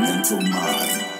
Mental Mind.